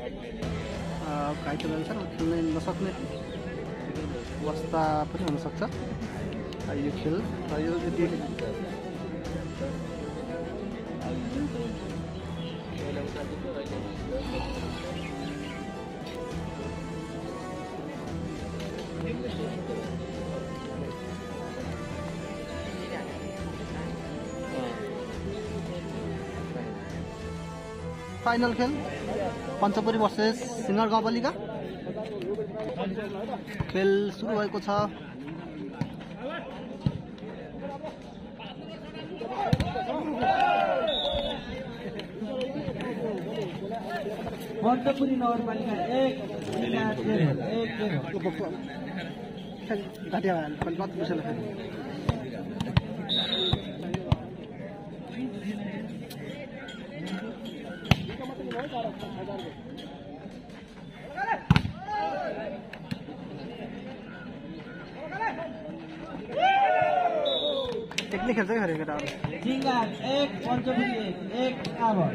काहीतरी अनुसार खेल्न नसक्ने अवस्था पनि हुन सक्छ यो खेल र यो जति फाइनल खेल पंचपुरी वर्सेस सिंगर गाउँपालिका खेल सुरु भएको छ पंचपुरी नगरपालिका 1 टेक्निक खेल्दै हरे केटा चिंगाद 1 पंचपुरी 1 आवर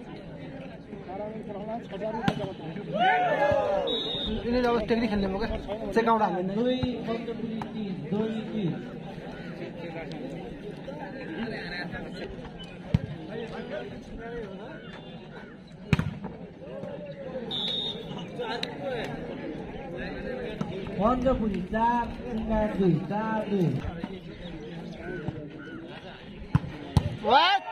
इन्हें जब टेक्निक खेलने में क्या चेक आउट आने पंचपुरी 4 सिंगाद 2 What?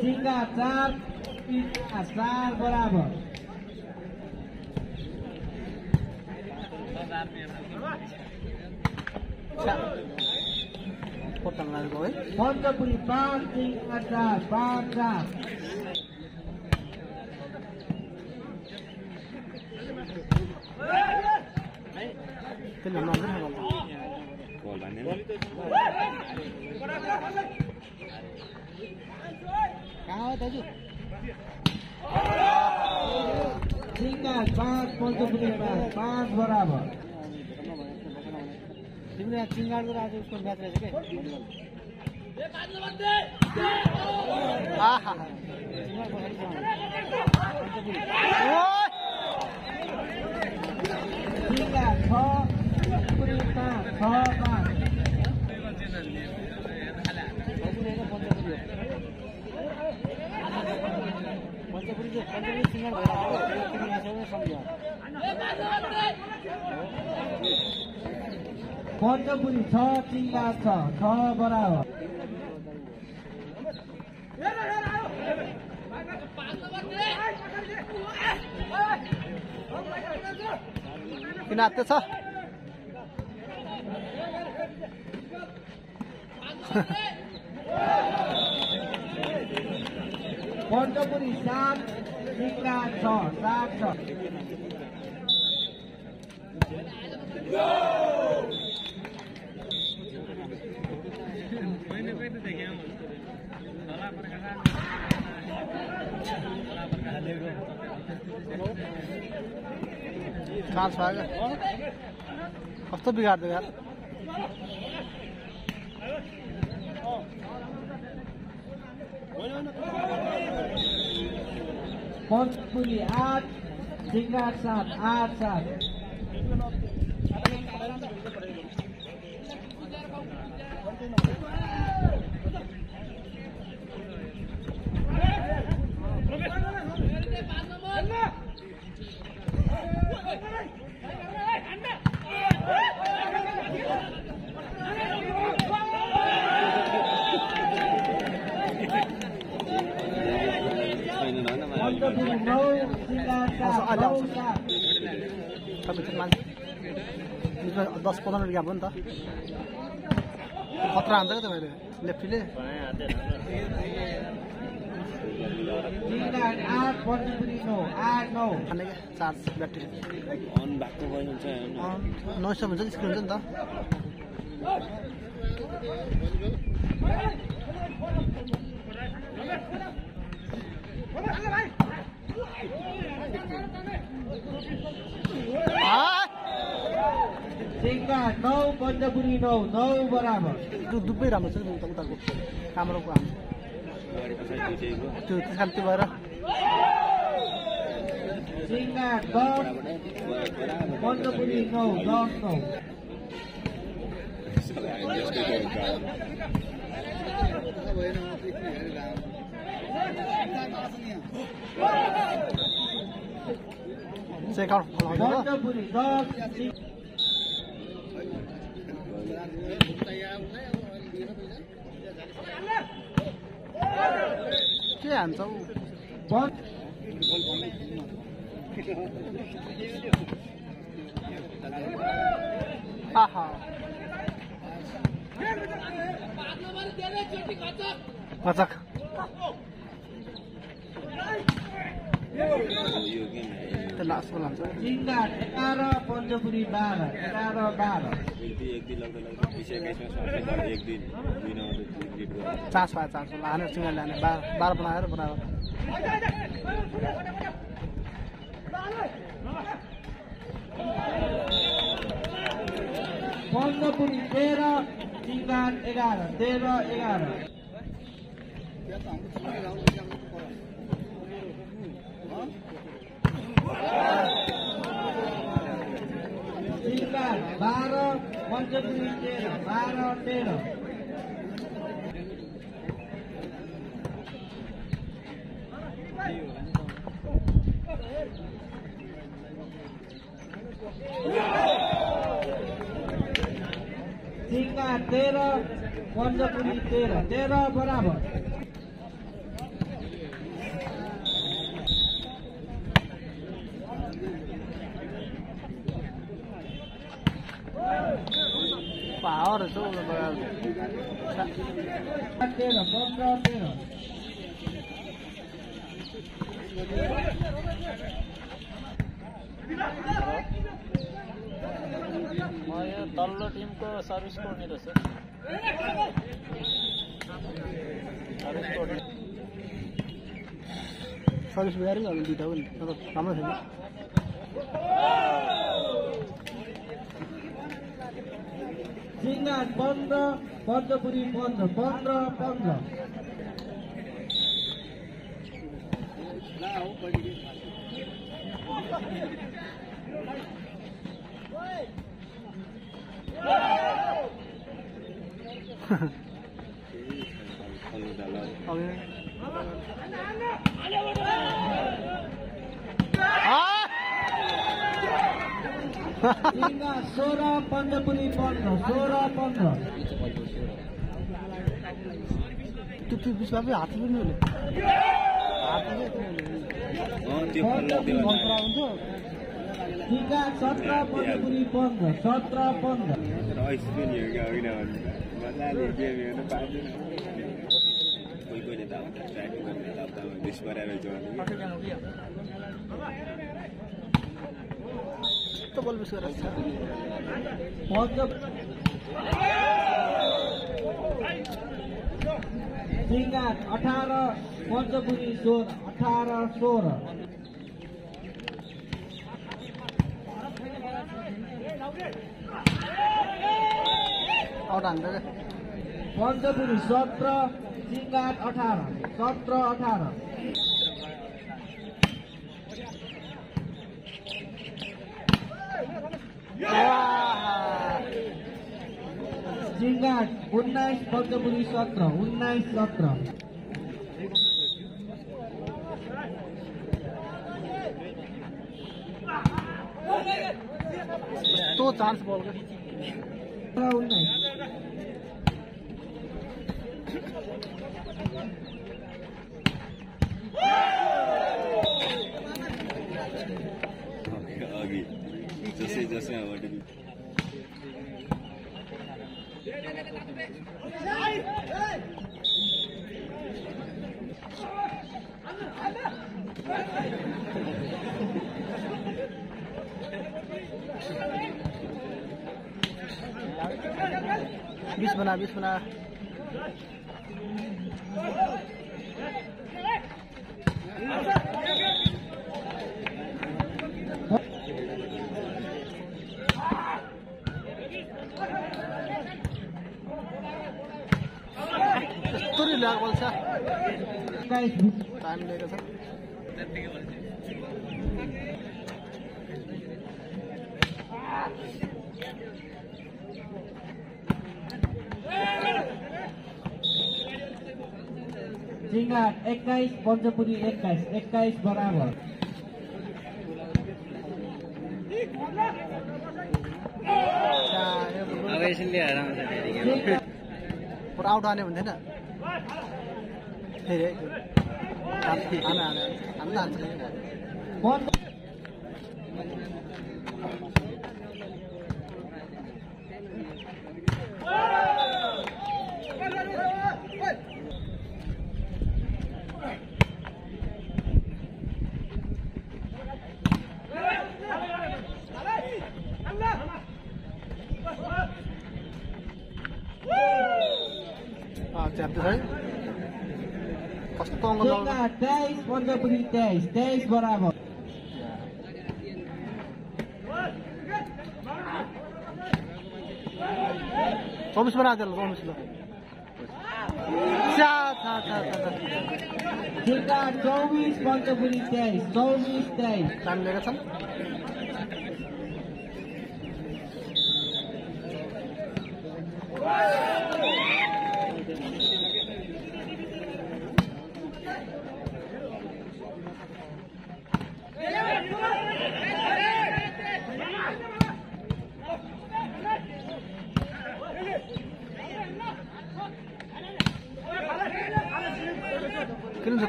Chingad 4 बराबर पंचपुरी 5 सिंगाद 5-4 चिंगाद 5 पंचपुरी 5 बराबर तिम्रो चिंगाड को आज उसको म्याच रहेछ के ए बाजु बन्दे आ हा चिंगाड 6 पंचपुरी 5 पंचपुरी 6 चिंगाद 6 बराबर किन आते छ पंचपुरी 7 चिंगाद 6 कहाँ स्वागत अब तो बिगाड़ दो यार Panchpuri 8 सिंगाद 7 8-7 Chingad, no Panchapuri, no Barabar. You do be Ramasu, you talk about Kamara. You have to wear Chingad, dog Panchapuri, no, dog, no. Check out. Panchapuri, dog. What? What's up? The last one. Panchapuri, tera, barabar. Power is over. Chingad, Bandra, Panchapuri, Bandra. Sora Panchapuri, Sora Pandra. Tu biswabi hathi bhi nahi. Panchapuri 17, 18. Chingad, 19, Panchapuri 17, 19, 17. Two chance ball. 19. आगे जैसे जैसे आवडली बीस बना time लेगा sir चिंगाड 21 Panchpuri 21 बराबर पूरा out आने भन्दैन Days बराबर चौबीस बना चलो चौबीस पंचपुरी 23 टाइम लेगा सर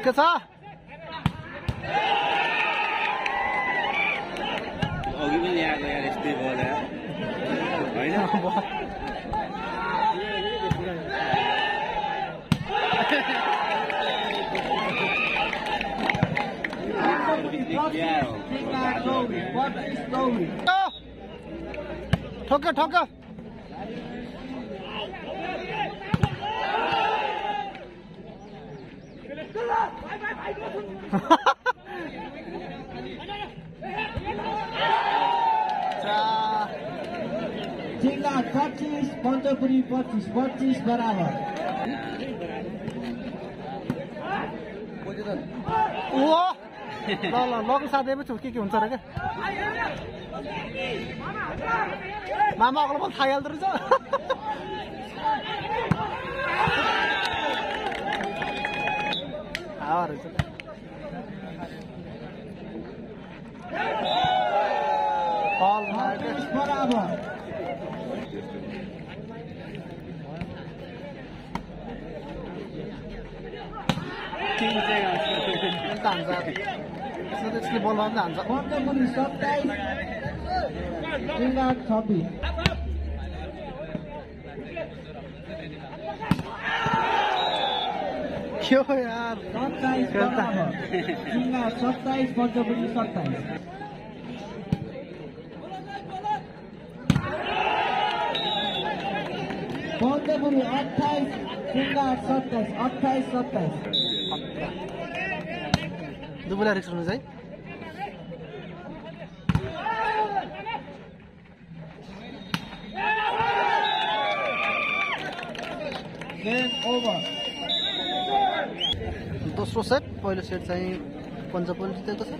कैसा अभी भी नहीं आ गया रिश्ते बॉल है भाई ना ठोके ठोके जिला 25 पंचपुरी 25 बराबर लग साधे के हो मामा अग्लो थाइहाल्दो रहेछ क्यों यार 27 पंचपुरी 27 पंचपुरी 28 चिंगाड 27 दुबला रिक्स हुनु चाहिँ दोस्रो सेट पहिलो सेट चाहिँ पंचपुरी जितेको छ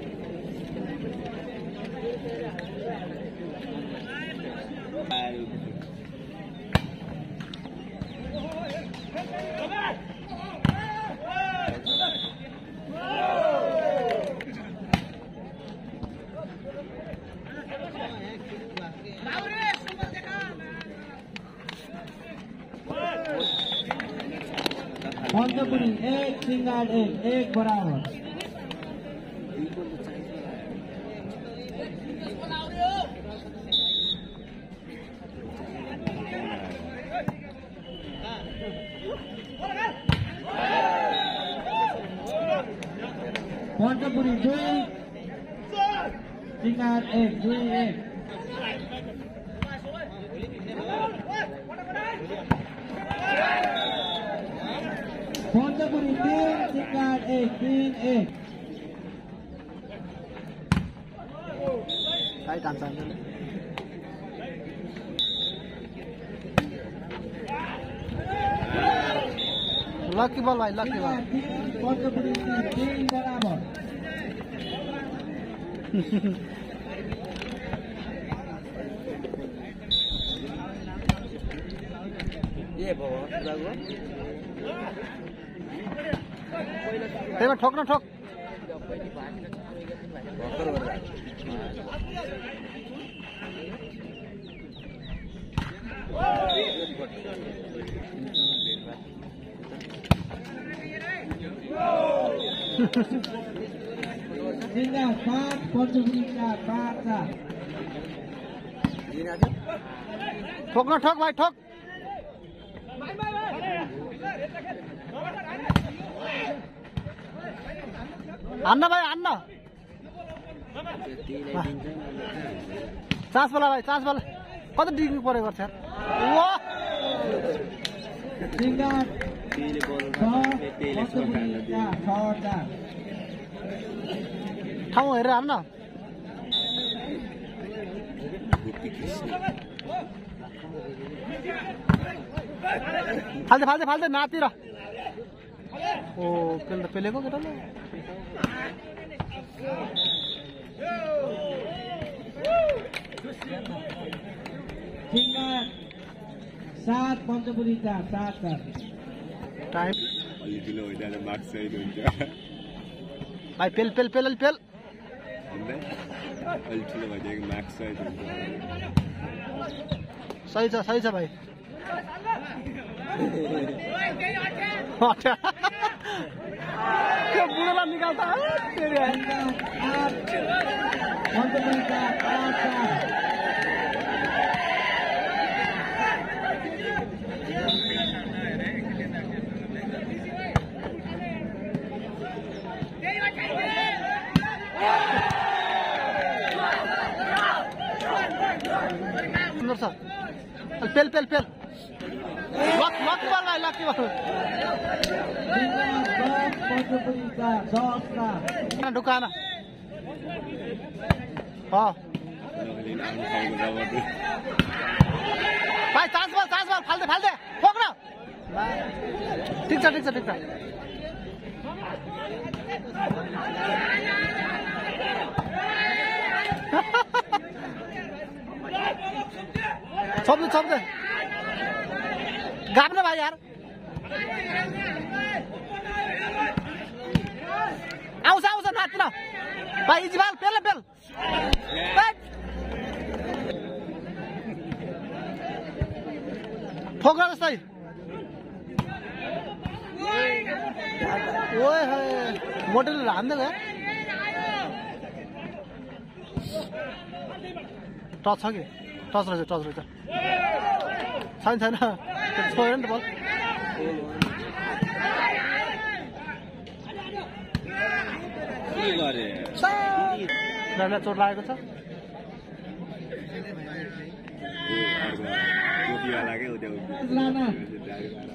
पंचपुरी 1 चिंगाड 1 बराबर Panchapuri 2, Chingad 1, Jui 1. Panchapuri 2, Chingad 1, Jui 1. Sai tan san. Lucky ball, bhai, lucky ball. Panchapuri 3, Jui barabar. ये बहुत लगा तेरे में ठोक ना ठोक जिंदा पांच पंचुरी का पांच ठोक ना ठोक भाई ठोक अन्ना भाई अन्ना चांस वाला कति डिग्री परे गर्छ यार वा सिंगार तेले बल तेले छोड्दा ठाउँ हेरेर हान्न फाल्दै फाल्दै फाल्दै नातिर ओ केल त पेलेको केटा ल सिंगर 7 पंचपुरी का 7 टाइम अलि दिलो होइदाले मार्क साइड हुन्छ भाइ पेल पेल पेल पेल अलि दिलो भइदिएको मार्क साइड हुन्छ सही छ भाइ क्या बुरा निकालता है तेरे पेल पेल पेल लक बल भाई लकी बल ढुकाना हाँ भाई चांस बल फाल दे ठोक ना ठीक छ छोप दे गाप ना भाई यार आउँछ नाच न भाइ इजबाल पेल ठोक्रा जस्तै ओए हे मोटरले हान्दै गयो टच छ कि टच रहेछ छैन छोडेर नि बल के गरे नाना चोट लागेको छ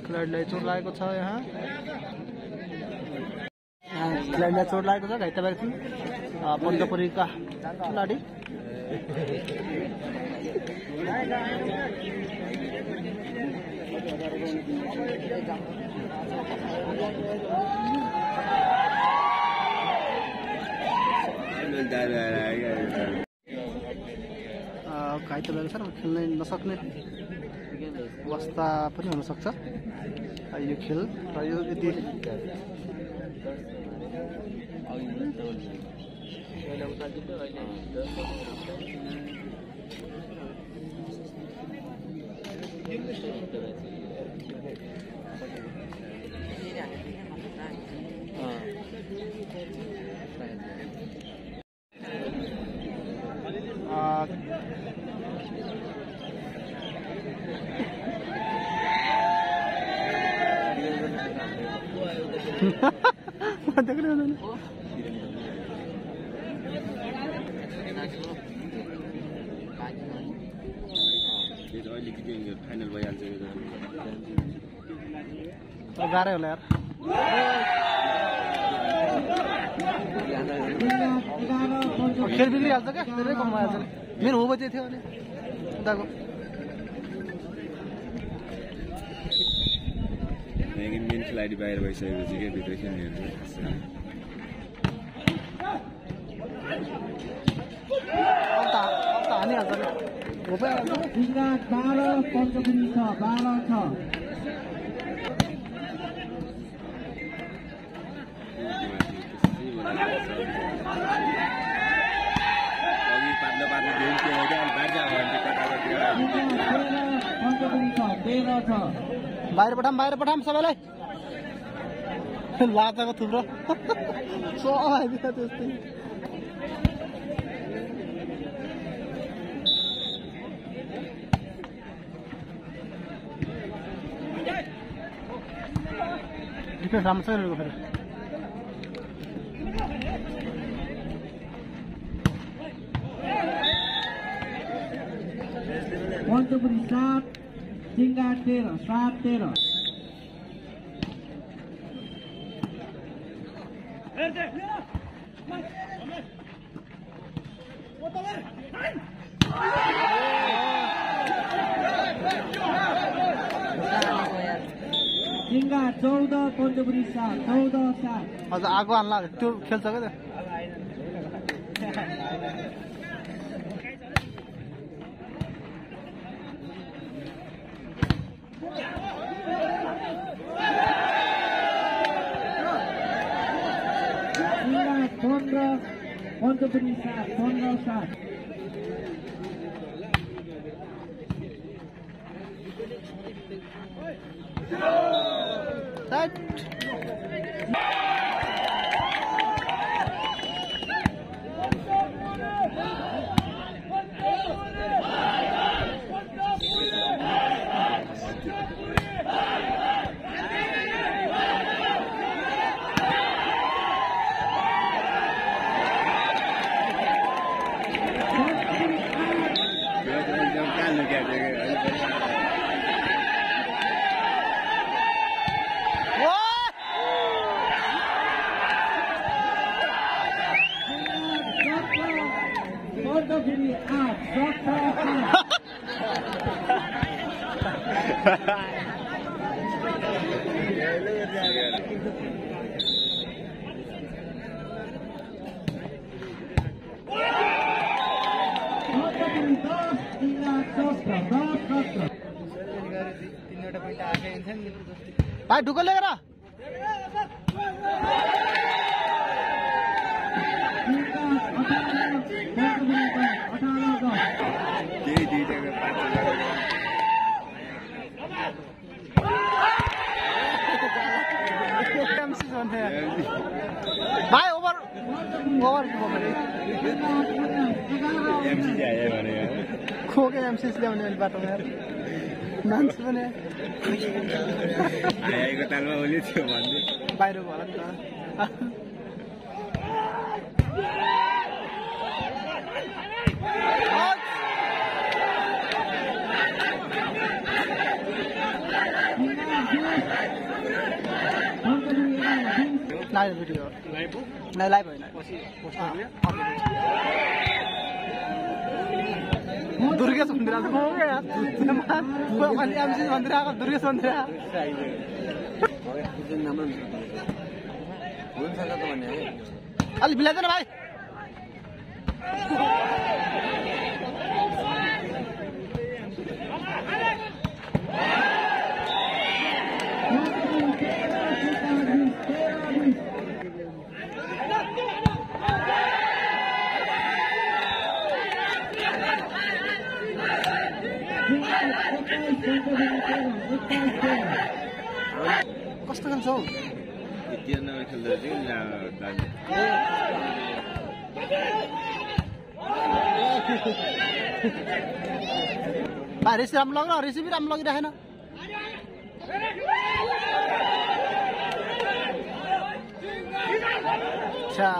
क्लाइडलाई चोट लागेको छ घाइते भएको थियो पञ्चपुरीका खिलाडी घाइते भएको छ खेल्न नसक्ने अवस्था पनि हुनसक्छ यो खेल र यो यदि फाइनल भइहाल्छ यो त गाह्रै होला यार खेल बिग्री हाल्छ के धेरै कम भइहाल्छ मेरो हो बजे थियो अनि उताको नेगेम मेन खेलाडी बाहिर भइसकेपछि के भित्र खेल्नेहरु Chingad 12, Panchapuri 6, 12, 6. बाहिर पठाम सबैलाई लाताको थुप्रो सबैले त्यस्तै डिफेन्स राम्रो छैन फेरि Panchapuri 7 Chingad 13 7-13 Chingad 14 Panchapuri 7 14-7 हजुर आगो हाल्ला त्यो खेल्छ के On the police side, on the side. That. भाई ढुको लेकर भाई ओवर ओवर खो के एमसी ल्याउने अहिले बाटोमा यार मान्छे पनि आएको तालमा ओली थियो भन्दै बाहिर भयो होला नि त live video live na live hoina post garne durgesh mundira ko yaar ko pani amse mundira ko durgesh mundira bol sakta to bhanne ali bilai dena bhai कस्तो खेल्छ हौ तिर्न खेल्दा चाहिँ ला दाजु बारिश राम्रो लाग्न रेसिपी राम्रो लागिराखेन अच्छा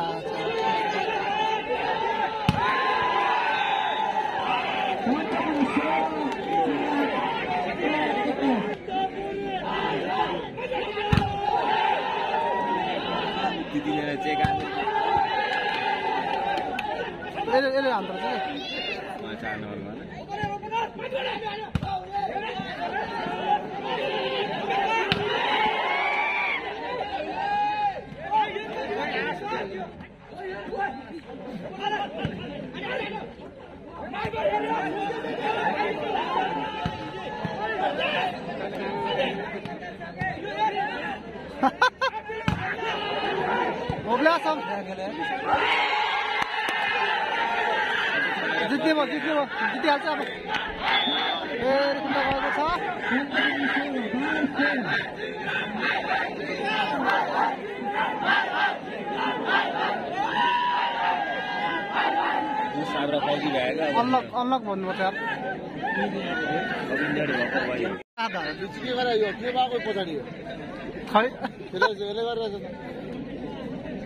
चेंज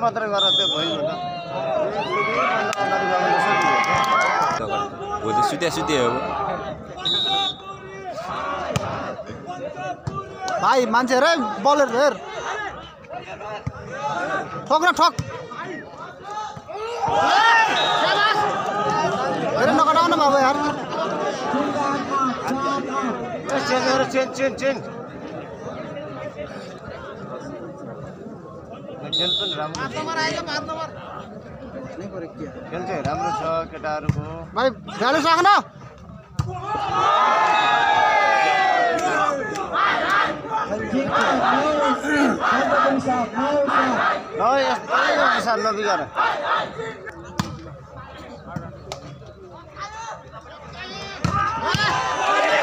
मात्र गराते भयो भोलि सुत्या सुत्या हो भाइ मान्छे रे बलर हेर ठोक न ठोक अरे नकडाउन बाबु यार चेंज चेंज चेंज भाई ध्यान साख न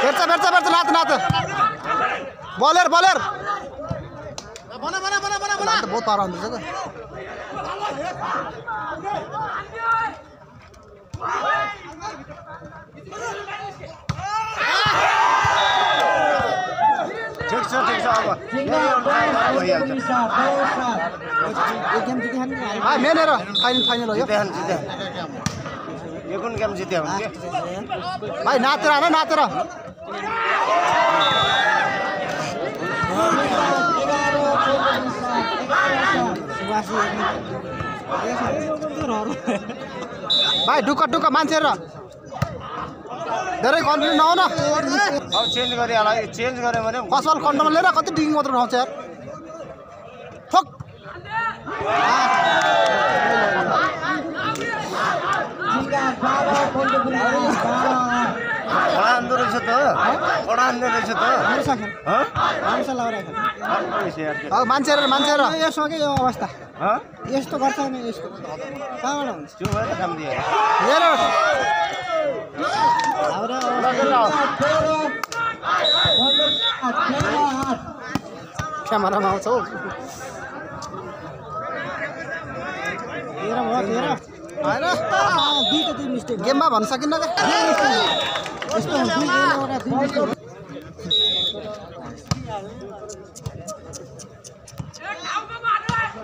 Berca nat. Bowler. बना बहुत पारा हुन्छ त ठीक छ अब यो गेम जित्यो हामी आ मेनेर फाइनल हो यो यो कुन गेम जित्यो हामीले भाइ नातेर भाई ढुक्क मान्छे र धेरै कन्फ्युज नहो न अब चेन्ज गरे भने कसल खण्डमा लिएर कति डिङ मात्र रहन्छ यार ठोक क्यामेरामा आउँछ हौ गेममा भन्न सकिन्न डबल भयो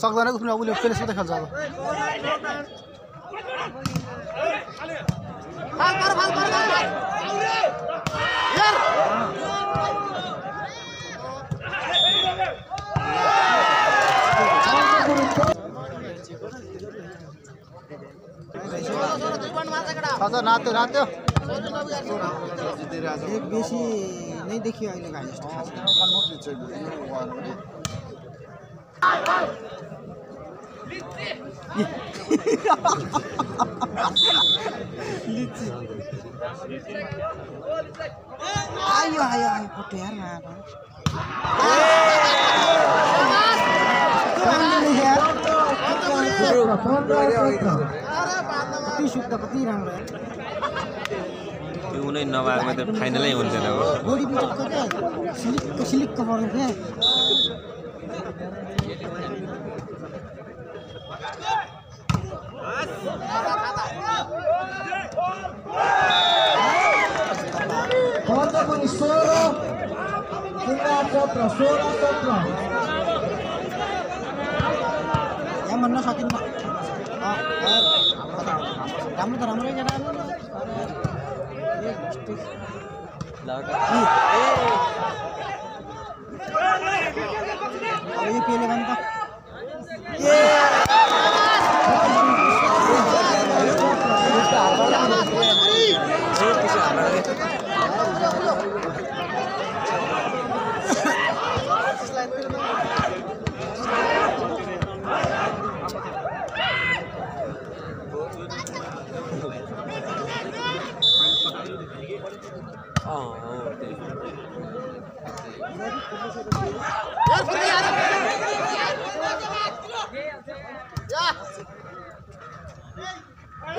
सक्दैन उसले उसले फेलेस मात्रै खेल्छ अब नात्यो एक बेसी नै देखियो अहिले आयो फोटो यार कति राम्रो त्यो नै नभएको त फाइनलै हुन्थ्यो नि बॉडी बिल्ड गर्दा सिलिक गर्नु के जितेको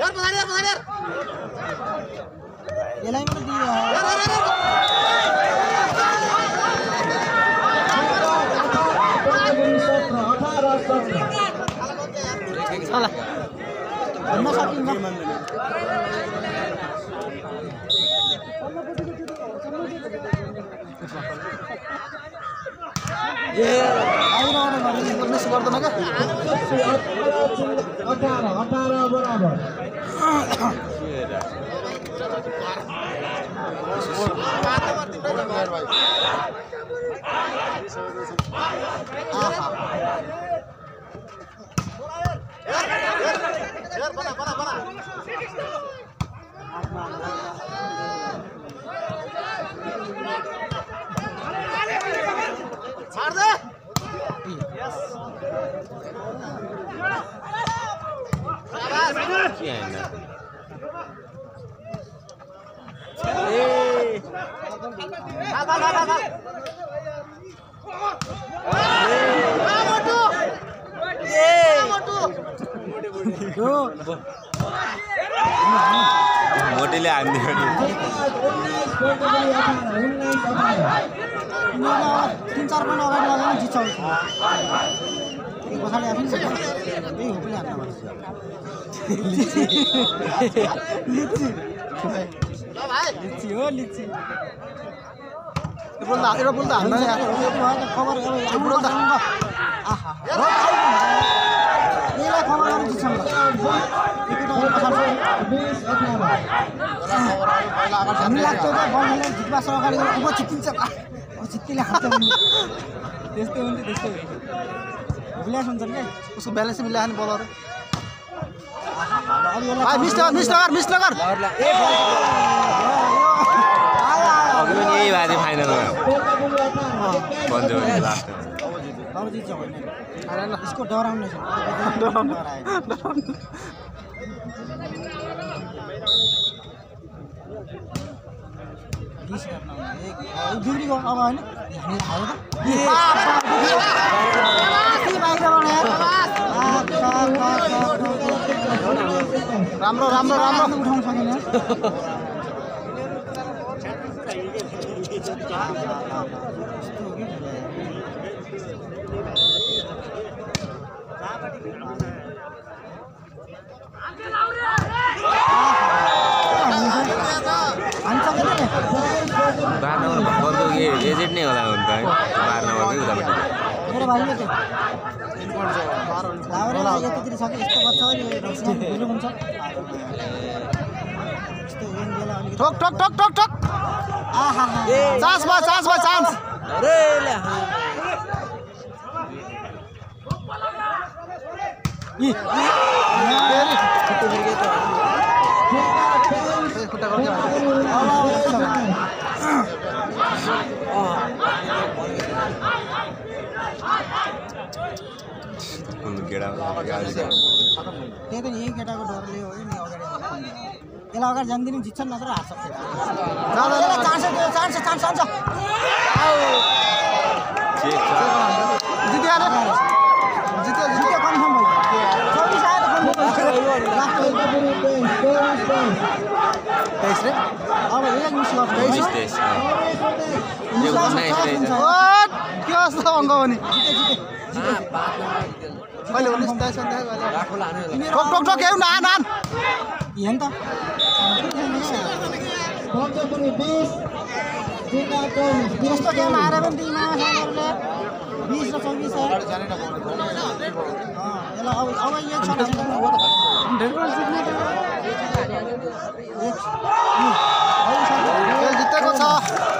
छ